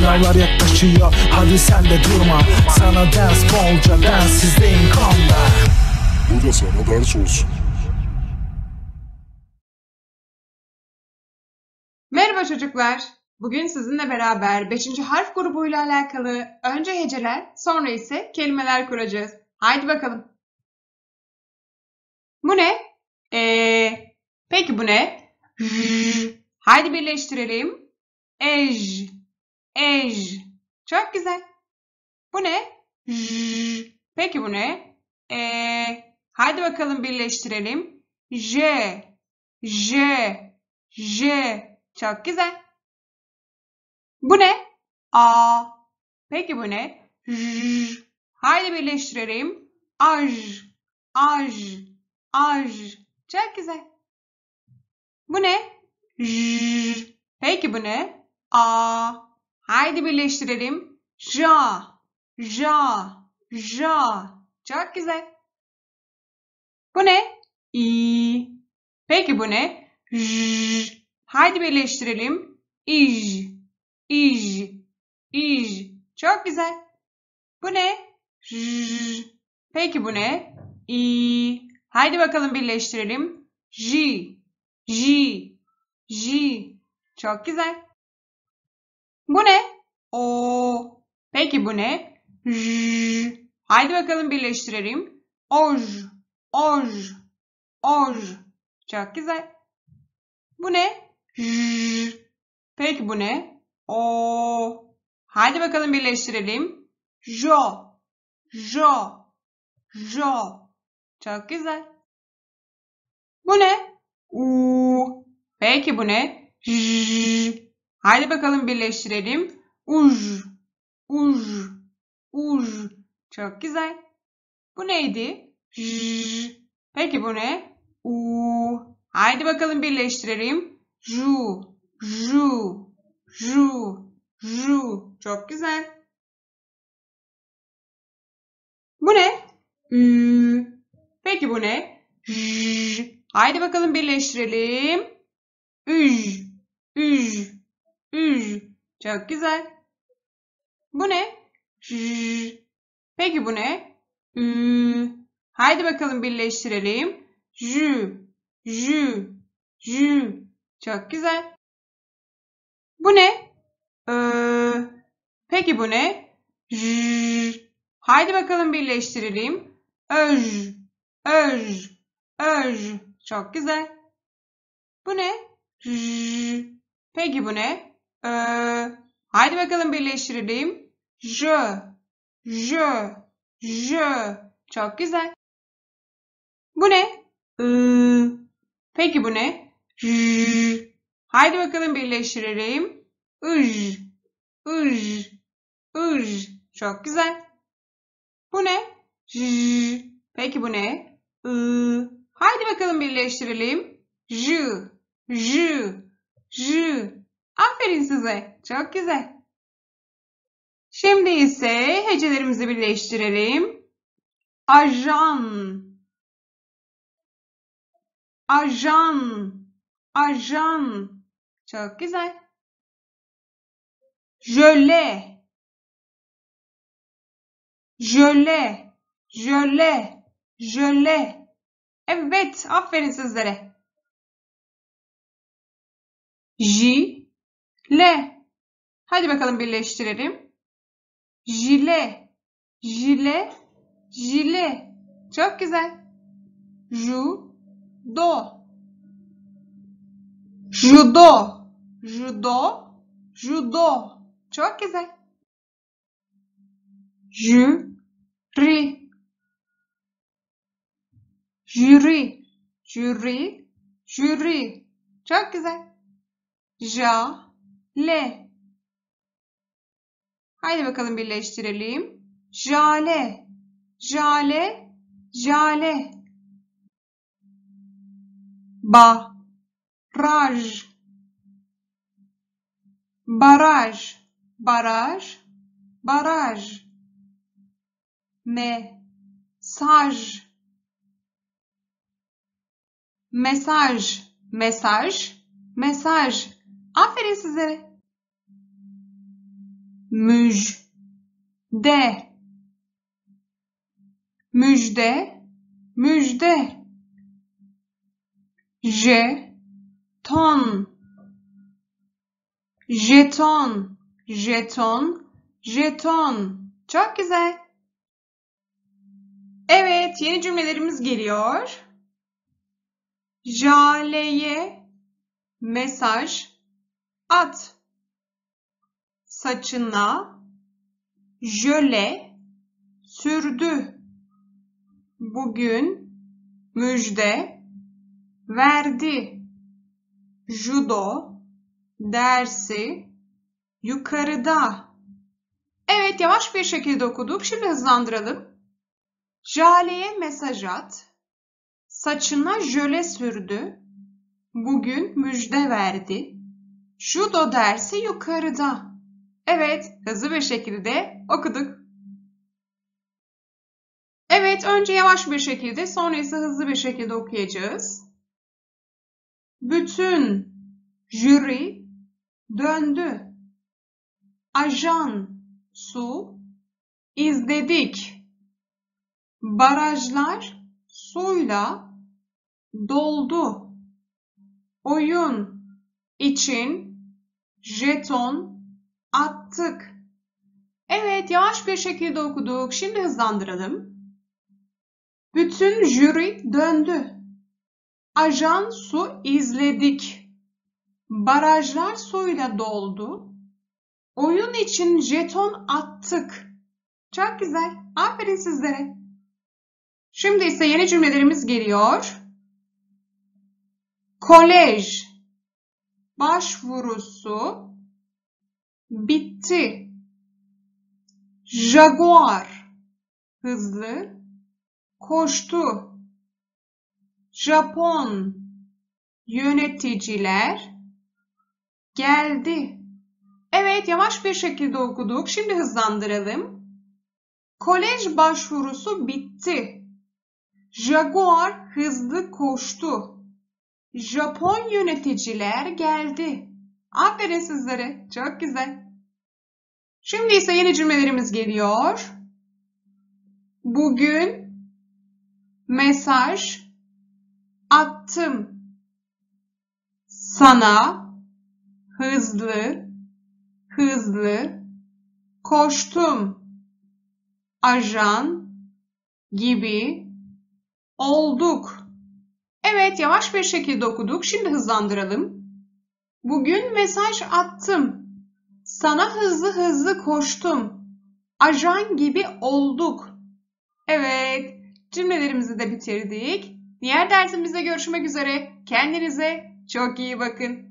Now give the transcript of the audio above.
Sınavlar yaklaşıyor, hadi sen de durma. Sana ders bolca, ders izleyin kanla. Bu da sana ders olsun. Merhaba çocuklar. Bugün sizinle beraber 5. harf grubuyla alakalı önce heceler, sonra ise kelimeler kuracağız. Haydi bakalım. Bu ne? Peki bu ne? J. Haydi birleştirelim. Ej. Ej. Çok güzel. Bu ne? J. Peki bu ne? Haydi bakalım birleştirelim. J. J. J. Çok güzel. Bu ne? A. Peki bu ne? J. Haydi birleştirelim. Aj. Aj. Aj. Çok güzel. Bu ne? J. Peki bu ne? A. Haydi birleştirelim. Ja. Ja. Ja. Çok güzel. Bu ne? İ. Peki bu ne? J. Haydi birleştirelim. İj. İj. İj. Çok güzel. Bu ne? J. Peki bu ne? İ. Haydi bakalım birleştirelim. J. J. J. Çok güzel. Bu ne? O. Peki bu ne? J. Haydi bakalım birleştirelim. Oj. Oj. Oj. Çok güzel. Bu ne? J. Peki bu ne? O. Hadi bakalım birleştirelim. Jo. Jo. Jo. Çok güzel. Bu ne? U. Peki bu ne? J. Hadi bakalım birleştirelim. Uj. Uj. Uj. Çok güzel. Bu neydi? J. Peki bu ne? U. Hadi bakalım birleştirelim. Ju. Ju. Ju, ju. Çok güzel. Bu ne? Ü. Peki bu ne? J. Haydi bakalım birleştirelim. Üj, üj, üj. Çok güzel. Bu ne? J. Peki bu ne? Ü. Haydi bakalım birleştirelim. Jü, jü, jü. Çok güzel. Bu ne? Peki bu ne? J. Haydi bakalım birleştirelim. Öj. Öj. Öj. Çok güzel. Bu ne? J. Peki bu ne? Haydi bakalım birleştirelim. J. J. J. Çok güzel. Bu ne? Peki bu ne? J. Haydi bakalım birleştirelim. Üj, üj, üj. Çok güzel. Bu ne? J. Peki bu ne? I. Haydi bakalım birleştirelim. J, j, j. Aferin size. Çok güzel. Şimdi ise hecelerimizi birleştirelim. Ajan. Ajan. Ajan. Çok güzel. Jöle. Jöle. Jöle. Jöle. Evet. Aferin sizlere. Jile. Hadi bakalım birleştirelim. Jile. Jile. Jile. Çok güzel. Judo. Judo. Judo, judo. Çok güzel. Jüri. Jüri. Jüri. Jüri. Çok güzel. Jale. Haydi bakalım birleştirelim. Jale. Jale. Jale. Baraj. Baraj, baraj, baraj. Mesaj. Mesaj, mesaj, mesaj. Aferin sizlere. müjde, müjde, müjde. Jeton, jeton, jeton, jeton. Çok güzel. Evet, yeni cümlelerimiz geliyor. Jale'ye mesaj at. Saçına jöle sürdü. Bugün müjde verdi. Judo dersi yukarıda. Evet, yavaş bir şekilde okuduk. Şimdi hızlandıralım. Jale'ye mesaj at. Saçına jöle sürdü. Bugün müjde verdi. Judo dersi yukarıda. Evet, hızlı bir şekilde okuduk. Evet, önce yavaş bir şekilde, sonra ise hızlı bir şekilde okuyacağız. Bütün jüri döndü. Ajan su izledik. Barajlar suyla doldu. Oyun için jeton attık. Evet, yavaş bir şekilde okuduk. Şimdi hızlandıralım. Bütün jüri döndü. Ajan su izledik. Barajlar suyla doldu. Oyun için jeton attık. Çok güzel. Aferin sizlere. Şimdi ise yeni cümlelerimiz geliyor. Kolej başvurusu bitti. Jaguar hızlı koştu. Japon yöneticiler geldi. Evet, yavaş bir şekilde okuduk. Şimdi hızlandıralım. Kolej başvurusu bitti. Jaguar hızlı koştu. Japon yöneticiler geldi. Aferin sizlere. Çok güzel. Şimdi ise yeni cümlelerimiz geliyor. Bugün mesaj attım. Sana hızlı hızlı koştum. Ajan gibi olduk. Evet, yavaş bir şekilde okuduk. Şimdi hızlandıralım. Bugün mesaj attım. Sana hızlı hızlı koştum. Ajan gibi olduk. Evet, cümlelerimizi de bitirdik. Diğer dersimizde görüşmek üzere. Kendinize çok iyi bakın.